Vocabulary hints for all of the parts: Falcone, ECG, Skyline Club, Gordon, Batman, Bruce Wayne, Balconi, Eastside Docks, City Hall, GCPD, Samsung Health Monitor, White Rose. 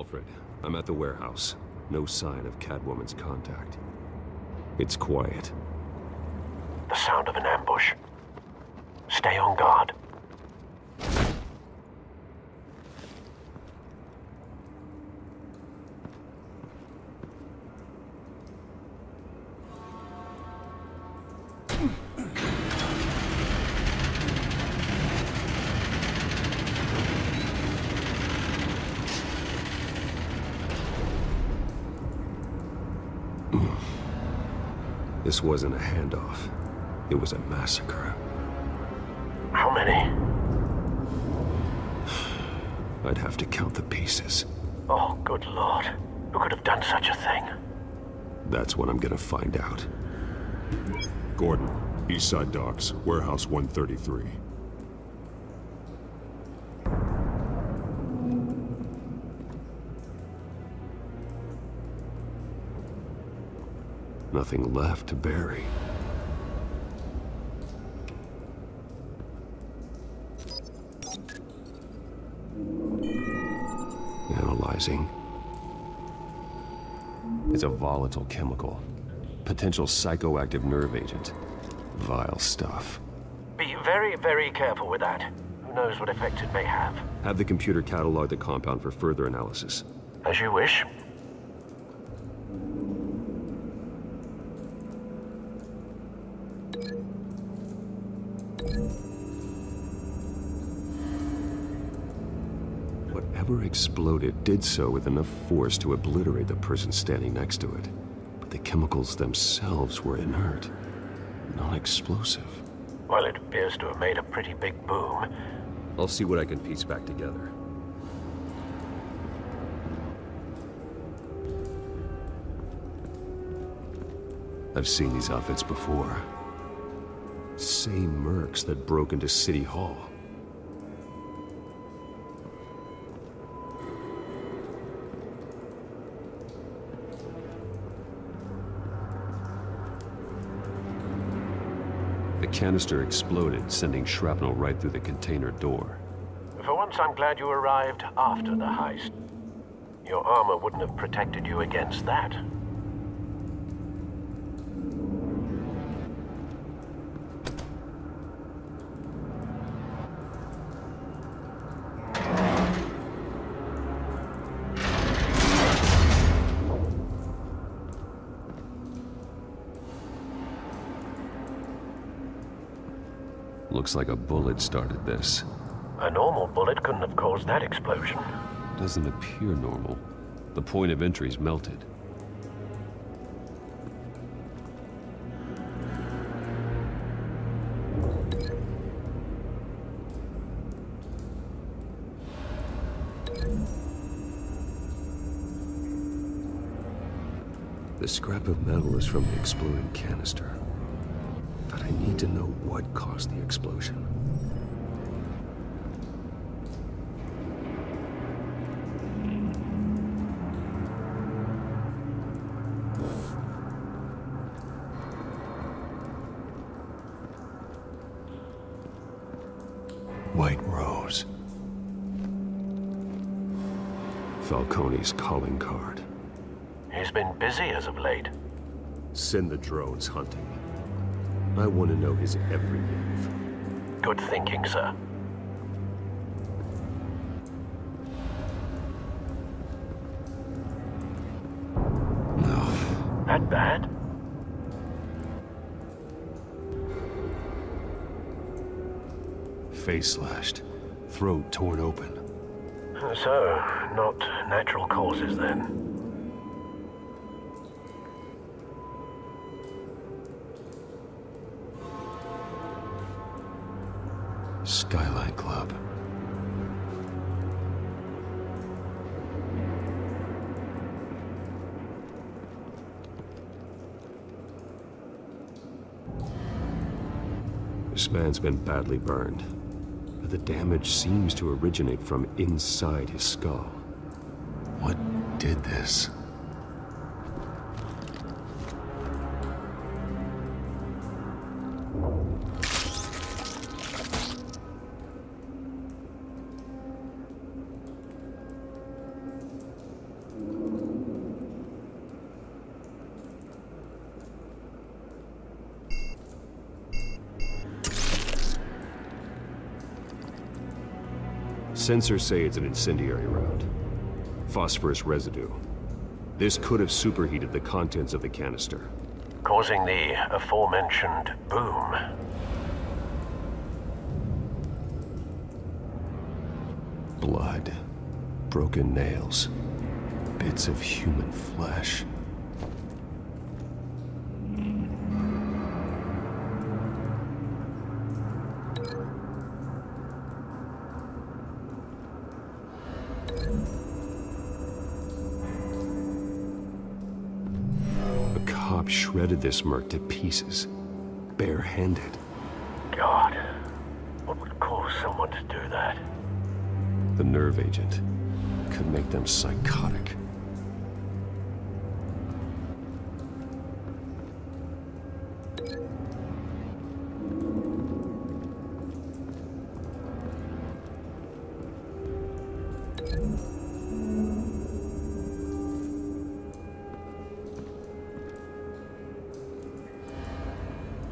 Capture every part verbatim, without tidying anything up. Alfred. I'm at the warehouse. No sign of Catwoman's contact. It's quiet. The sound of an ambush. Stay on guard. This wasn't a handoff. It was a massacre. How many? I'd have to count the pieces. Oh, good Lord. Who could have done such a thing? That's what I'm gonna find out. Gordon, Eastside Docks, Warehouse one thirty-three. Nothing left to bury. Analyzing. It's a volatile chemical. Potential psychoactive nerve agent. Vile stuff. Be very, very careful with that. Who knows what effect it may have. Have the computer catalog the compound for further analysis. As you wish. Exploded did so with enough force to obliterate the person standing next to it. But the chemicals themselves were inert, non-explosive. Well, it appears to have made a pretty big boom. I'll see what I can piece back together. I've seen these outfits before. Same mercs that broke into City Hall. The canister exploded, sending shrapnel right through the container door. For once, I'm glad you arrived after the heist. Your armor wouldn't have protected you against that. Looks like a bullet started this. A normal bullet couldn't have caused that explosion. Doesn't appear normal. The point of entry's melted. The scrap of metal is from the exploding canister. But I need to know what caused the explosion. White Rose. Falcone's calling card. He's been busy as of late. Send the drones hunting. I want to know his every move. Good thinking, sir. No. That bad? Face slashed, throat torn open. So, not natural causes then? Skyline Club. This man's been badly burned, but the damage seems to originate from inside his skull. What did this? Sensors say it's an incendiary round. Phosphorus residue. This could have superheated the contents of the canister, causing the aforementioned boom. Blood, broken nails, bits of human flesh. Shredded this murk to pieces, barehanded. God, what would cause someone to do that? The nerve agent could make them psychotic.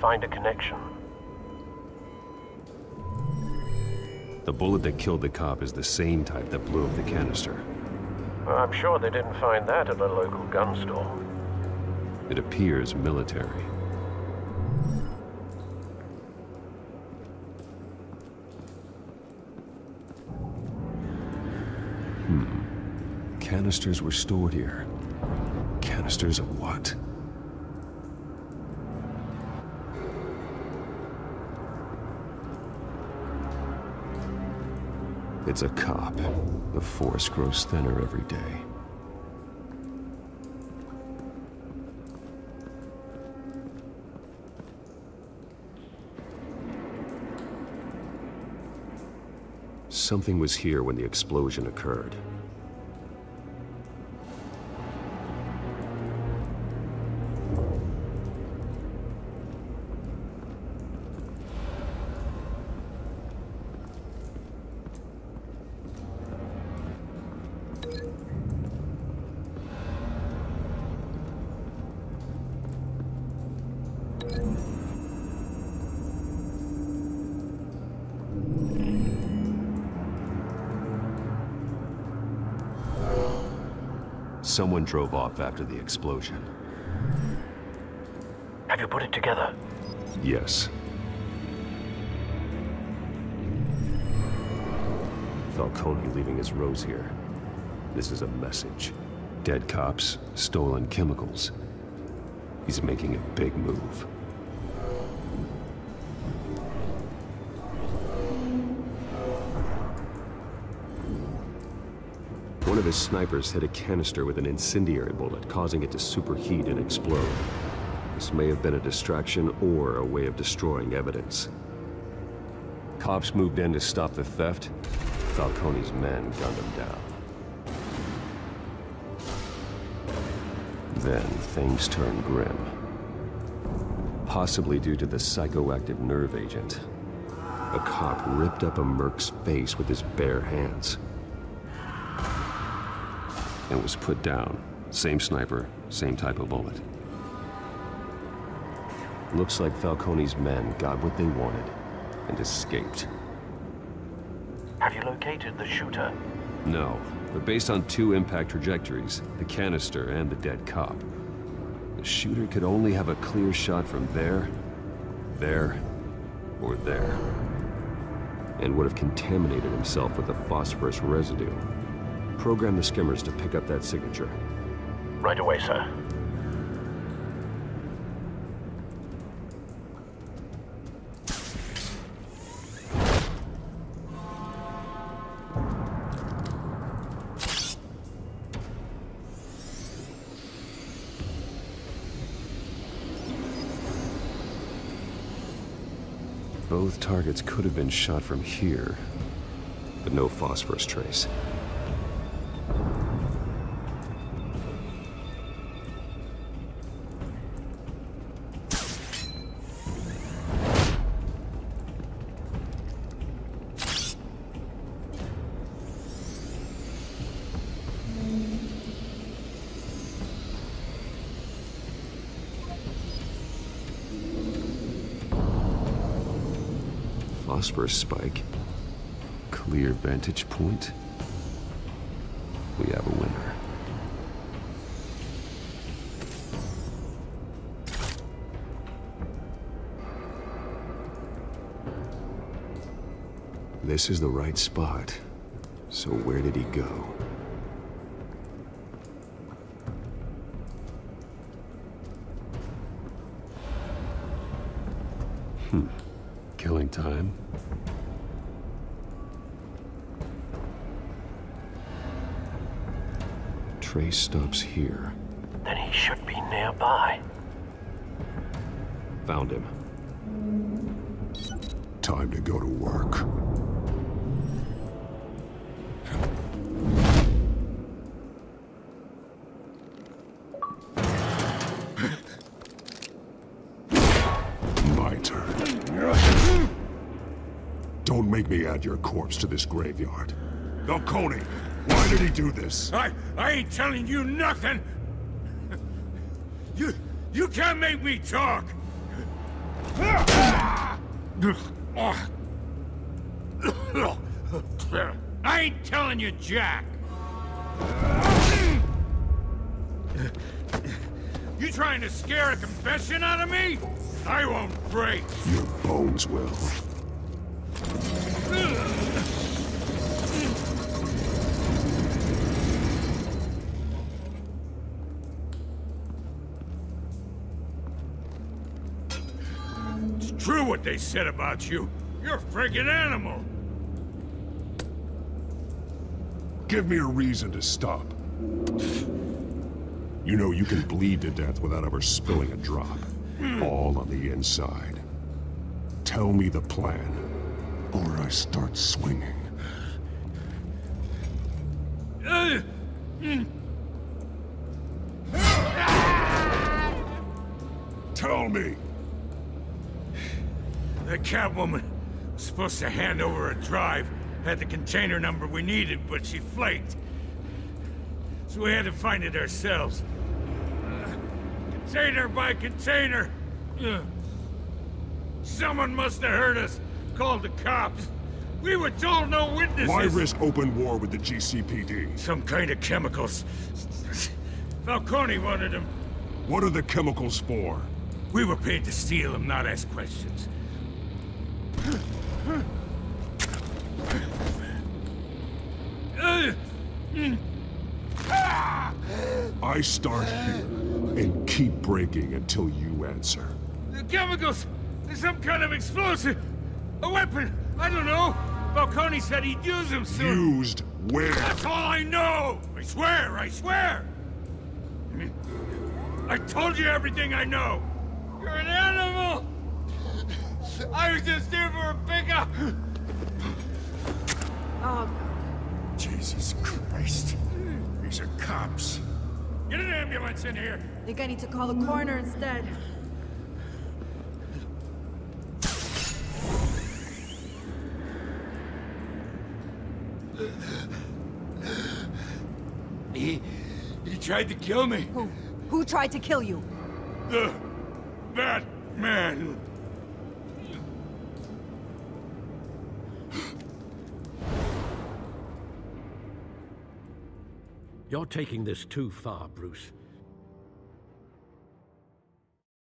Find a connection. The bullet that killed the cop is the same type that blew up the canister. Well, I'm sure they didn't find that at a local gun store. It appears military. Hmm. Canisters were stored here. Canisters of what? It's a cop. The force grows thinner every day. Something was here when the explosion occurred. Someone drove off after the explosion. Have you put it together? Yes. Falcone leaving his rose here. This is a message. Dead cops, stolen chemicals. He's making a big move. One of his snipers hit a canister with an incendiary bullet, causing it to superheat and explode. This may have been a distraction or a way of destroying evidence. Cops moved in to stop the theft. Falcone's men gunned him down. Then things turned grim. Possibly due to the psychoactive nerve agent. A cop ripped up a merc's face with his bare hands. And was put down. Same sniper, same type of bullet. Looks like Falcone's men got what they wanted and escaped. Have you located the shooter? No, but based on two impact trajectories, the canister and the dead cop, the shooter could only have a clear shot from there, there, or there, and would have contaminated himself with the phosphorus residue. Program the skimmers to pick up that signature. Right away, sir. Both targets could have been shot from here, but no phosphorus trace. Phosphorus spike. clear vantage point, we have a winner. This is the right spot, so where did he go? Hmm. Killing time. Trace stops here. Then he should be nearby. Found him. Time to go to work. Take me add your corpse to this graveyard. Balconi, why did he do this? I, I ain't telling you nothing! You, you can't make me talk! I ain't telling you, Jack! You trying to scare a confession out of me? I won't break! Your bones will. It's true what they said about you. You're a friggin' animal. Give me a reason to stop. You know you can bleed to death without ever spilling a drop. All on the inside. Tell me the plan. Or I start swinging. Tell me! The Catwoman was supposed to hand over a drive, had the container number we needed, but she flaked. So we had to find it ourselves. Uh, container by container! Uh, someone must have heard us. Called the cops. We were told no witnesses. Why risk open war with the G C P D? Some kind of chemicals. Falcone wanted them. What are the chemicals for? We were paid to steal them, not ask questions. I start here and keep breaking until you answer. The chemicals! They're some kind of explosive! A weapon! I don't know! Balconi said he'd use them soon! Used where? That's all I know! I swear! I swear! I told you everything I know! You're an animal! I was just here for a pickup! Oh, Jesus Christ. These are cops. Get an ambulance in here! I think I need to call the coroner instead. He... he tried to kill me. Who... who tried to kill you? The... Batman. You're taking this too far, Bruce.